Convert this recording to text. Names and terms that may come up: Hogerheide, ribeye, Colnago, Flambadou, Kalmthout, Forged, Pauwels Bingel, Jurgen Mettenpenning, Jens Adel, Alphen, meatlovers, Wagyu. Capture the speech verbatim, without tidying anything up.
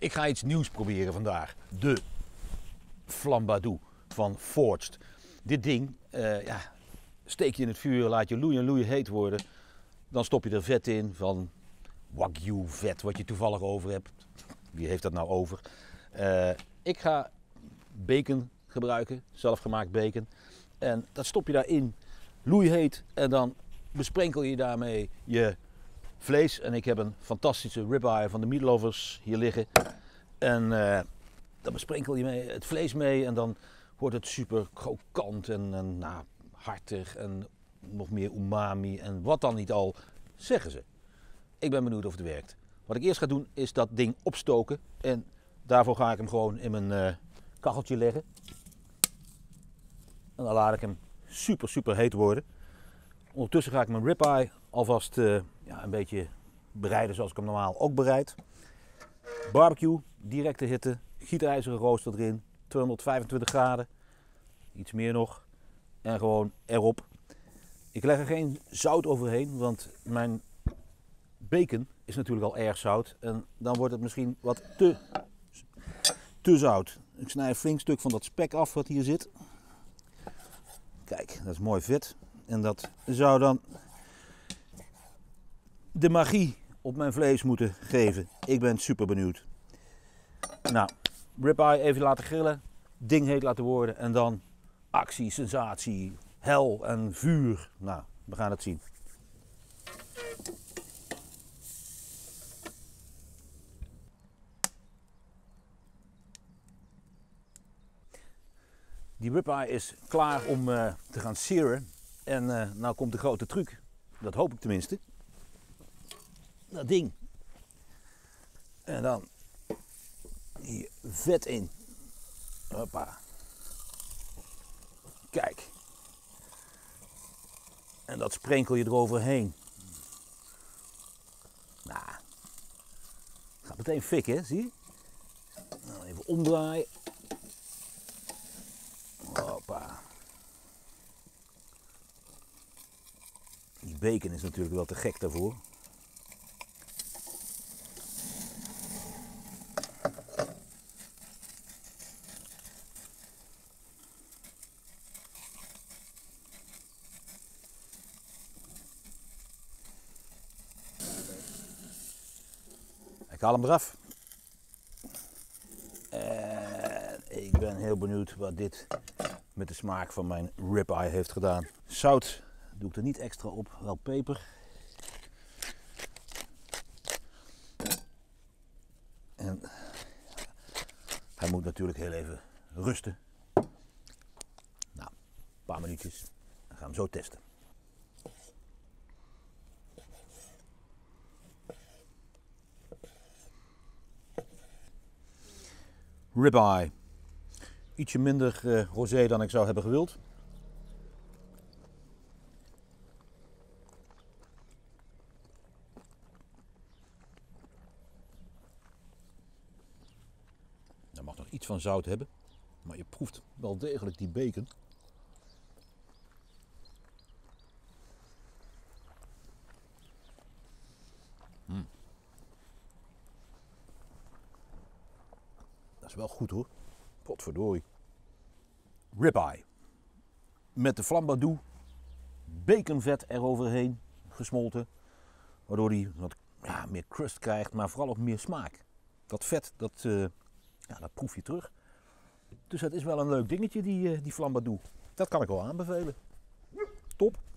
Ik ga iets nieuws proberen vandaag. De Flambadou van Forged. Dit ding, uh, ja, steek je in het vuur, laat je loeien en loeien heet worden. Dan stop je er vet in van Wagyu vet, wat je toevallig over hebt. Wie heeft dat nou over? Uh, ik ga bacon gebruiken, zelfgemaakt bacon. En dat stop je daarin, loeiheet, en dan besprenkel je daarmee je vlees. En ik heb een fantastische ribeye van de meatlovers hier liggen. En uh, dan besprenkel je mee, het vlees mee en dan wordt het super krokant en, en nou, hartig en nog meer umami en wat dan niet al, zeggen ze. Ik ben benieuwd of het werkt. Wat ik eerst ga doen is dat ding opstoken en daarvoor ga ik hem gewoon in mijn uh, kacheltje leggen. En dan laat ik hem super super heet worden. Ondertussen ga ik mijn ribeye alvast uh, ja, een beetje bereiden zoals ik hem normaal ook bereid. Barbecue, directe hitte, gietijzeren rooster erin, tweehonderdvijfentwintig graden, iets meer nog. En gewoon erop. Ik leg er geen zout overheen, want mijn bacon is natuurlijk al erg zout. En dan wordt het misschien wat te, te zout. Ik snij een flink stuk van dat spek af wat hier zit. Kijk, dat is mooi vet. En dat zou dan de magie op mijn vlees moeten geven. Ik ben super benieuwd. Nou, ribeye even laten grillen. Ding heet laten worden. En dan actie, sensatie, hel en vuur. Nou, we gaan het zien. Die ribeye is klaar om uh, te gaan searen. En uh, nou komt de grote truc. Dat hoop ik tenminste. Dat ding. En dan hier vet in. Hoppa. Kijk. En dat sprenkel je eroverheen. Nou. Gaat meteen fikken, hè? Zie je? Nou, even omdraaien. Hoppa. Die bacon is natuurlijk wel te gek daarvoor. Ik haal hem eraf. En ik ben heel benieuwd wat dit met de smaak van mijn ribeye heeft gedaan. Zout doe ik er niet extra op, wel peper. En hij moet natuurlijk heel even rusten. Nou, een paar minuutjes. Dan gaan we hem zo testen. Ribeye. Ietsje minder uh, rosé dan ik zou hebben gewild. Dat mag nog iets van zout hebben, maar je proeft wel degelijk die bacon. Mm. Dat is wel goed hoor. Potverdorie. Ribeye. Met de flambadou. Baconvet eroverheen gesmolten. Waardoor hij wat ja, meer crust krijgt, maar vooral ook meer smaak. Dat vet, dat, uh, ja, dat proef je terug. Dus dat is wel een leuk dingetje, die, uh, die flambadou. Dat kan ik wel aanbevelen. Top.